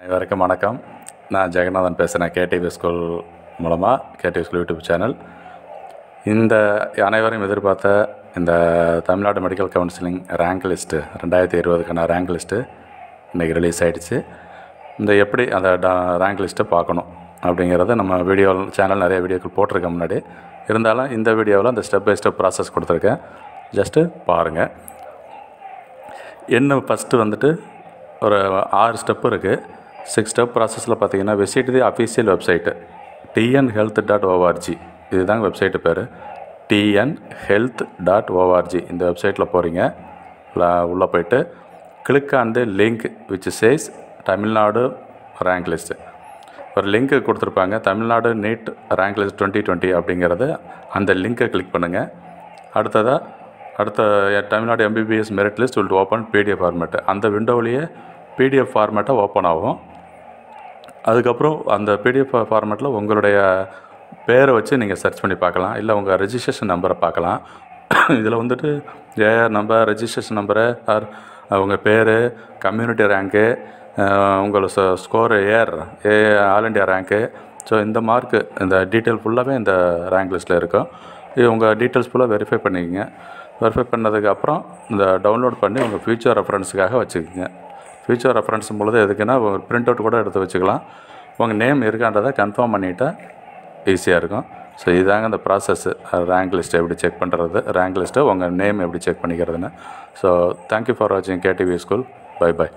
அனைவருக்கும் வணக்கம். நான் ஜெகநாதன் பேசுகிறேன். கேடிவி ஸ்கூல் மூலமாக கேடிவி ஸ்கூல் யூடியூப் சேனல். இந்த அனைவரும் எதிர்பார்த்த இந்த Tamil Nadu medical counselling rank list 2020க்கான ரேங்க் லிஸ்ட்டு இன்றைக்கி ரிலீஸ் ஆகிடுச்சு. இந்த எப்படி அந்த ரேங்க் லிஸ்ட்டை பார்க்கணும் அப்படிங்கிறத நம்ம வீடியோ சேனல் நிறைய வீடியோக்கள் போட்டிருக்க முன்னாடி, இருந்தாலும் இந்த வீடியோவில் அந்த ஸ்டெப் பை ஸ்டெப் ப்ராசஸ் கொடுத்துருக்கேன், ஜஸ்ட்டு பாருங்கள். என்ன ஃபஸ்ட்டு வந்துட்டு ஒரு 6 ஸ்டெப்பு இருக்குது. 6 ஸ்டெப் ப்ராசஸில் பார்த்திங்கன்னா, visit the official website tnhealth.org, இதுதாங்க வெப்சைட்டு பேர் tnhealth.org. இந்த வெப்சைட்டில் போகிறீங்க, உள்ளே போய்ட்டு click on the link which says Tamil Nadu rank list. ஒரு லிங்க்கு கொடுத்துருப்பாங்க, தமிழ்நாடு நீட் ரேங்க் லிஸ்ட் 2020 அப்படிங்கிறது. அந்த லிங்க்கை கிளிக் பண்ணுங்கள். அடுத்த Tamil Nadu MBBS merit list will open PDF format. அந்த விண்டோவிலேயே PDF ஃபார்மேட்டை ஓப்பன் ஆகும். அதுக்கப்புறம் அந்த PDF ஃபார்மேட்டில் உங்களுடைய பேரை வச்சு நீங்கள் சர்ச் பண்ணி பார்க்கலாம், இல்லை உங்கள் ரெஜிஸ்ட்ரேஷன் நம்பரை பார்க்கலாம். இதில் வந்துட்டு ஏஆர் நம்பர், ரெஜிஸ்ட்ரேஷன் நம்பரு, உங்கள் பேர், கம்யூனிட்டி ரேங்க்கு, உங்களோட score, all India rank. So இந்த மார்க்கு இந்த டீட்டெயில் ஃபுல்லாகவே இந்த ரேங்க் லிஸ்ட்டில் இருக்கும். இது உங்கள் டீட்டெயில்ஸ் ஃபுல்லாக வெரிஃபை பண்ணிக்கோங்க. வெரிஃபை பண்ணதுக்கப்புறம் இந்த டவுன்லோட் பண்ணி உங்கள் ஃப்யூச்சர் ரெஃபரன்ஸுக்காக வச்சுக்கோங்க. ஃப்யூச்சர் ரெஃபரன்ஸும் பொழுது எதுக்குன்னா, ஒரு பிரிண்ட் அவுட் கூட எடுத்து வச்சுக்கலாம். உங்கள் நேம் இருக்கான்றதை கன்ஃபார்ம் பண்ணிட்டால் ஈஸியாக இருக்கும். ஸோ இதாங்க அந்த ப்ராசஸ்ஸு, ரேங்க் லிஸ்ட்டை எப்படி செக் பண்ணுறது, ரேங்க் லிஸ்ட்டை உங்கள் நேம் எப்படி செக் பண்ணிக்கிறதுன்னு. ஸோ தேங்க்யூ ஃபார் வாட்சிங் KTV ஸ்கூல். பை பாய்.